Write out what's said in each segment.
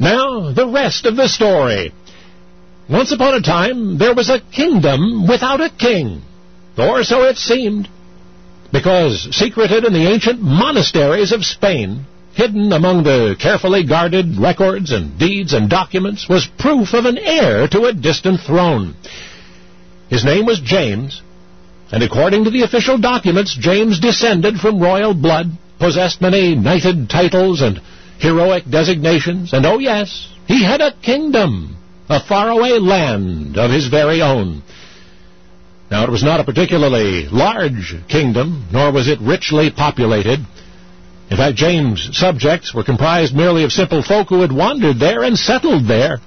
Now, the rest of the story. Once upon a time, there was a kingdom without a king, or so it seemed, because secreted in the ancient monasteries of Spain, hidden among the carefully guarded records and deeds and documents, was proof of an heir to a distant throne. His name was James, and according to the official documents, James descended from royal blood, possessed many knighted titles and heroic designations, and oh yes, he had a kingdom, a faraway land of his very own. Now, it was not a particularly large kingdom, nor was it richly populated. In fact, James' subjects were comprised merely of simple folk who had wandered there and settled there.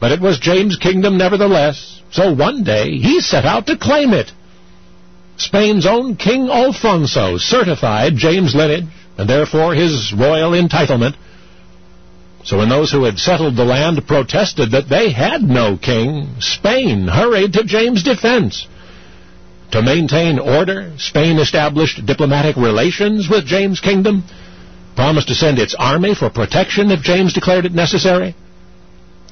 But it was James' kingdom nevertheless, so one day he set out to claim it. Spain's own King Alfonso certified James' lineage, and therefore his royal entitlement. So when those who had settled the land protested that they had no king, Spain hurried to James' defense. To maintain order, Spain established diplomatic relations with James' kingdom, promised to send its army for protection if James declared it necessary.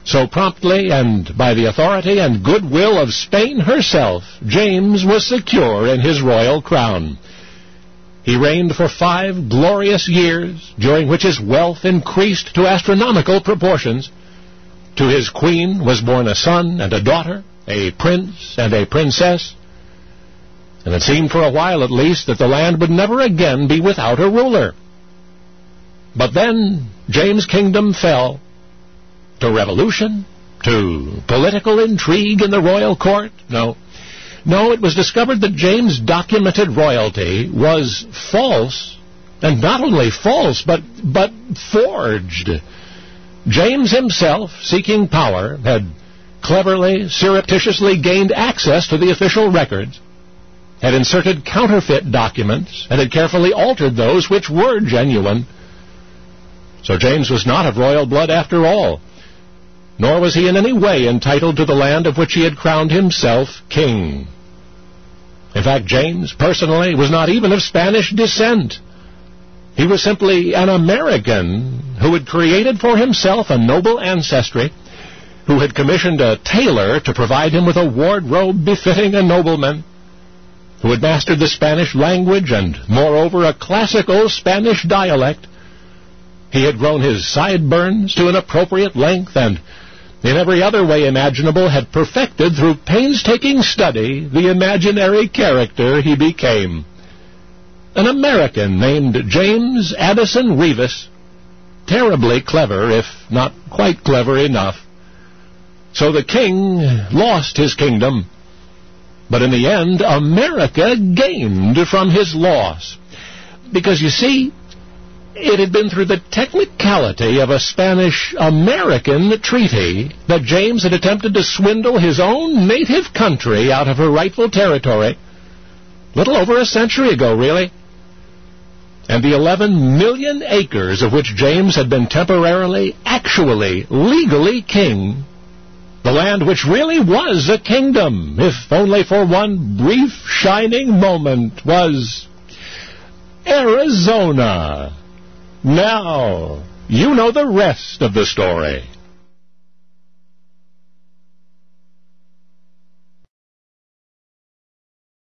So promptly, and by the authority and goodwill of Spain herself, James was secure in his royal crown. He reigned for 5 glorious years, during which his wealth increased to astronomical proportions. To his queen was born a son and a daughter, a prince and a princess. And it seemed for a while, at least, that the land would never again be without a ruler. But then James' kingdom fell to revolution, to political intrigue in the royal court. No, it was discovered that James' documented royalty was false, and not only false, but forged. James himself, seeking power, had cleverly, surreptitiously gained access to the official records, had inserted counterfeit documents, and had carefully altered those which were genuine. So James was not of royal blood after all, nor was he in any way entitled to the land of which he had crowned himself king. In fact, James, personally, was not even of Spanish descent. He was simply an American who had created for himself a noble ancestry, who had commissioned a tailor to provide him with a wardrobe befitting a nobleman, who had mastered the Spanish language and, moreover, a classical Spanish dialect. He had grown his sideburns to an appropriate length and, in every other way imaginable, had perfected through painstaking study the imaginary character he became. An American named James Addison Revis, terribly clever, if not quite clever enough. So the king lost his kingdom, but in the end, America gained from his loss. Because, you see, it had been through the technicality of a Spanish-American treaty that James had attempted to swindle his own native country out of her rightful territory. Little over a century ago, really. And the 11 million acres of which James had been temporarily, actually, legally king, the land which really was a kingdom, if only for one brief, shining moment, was Arizona. Now, you know the rest of the story.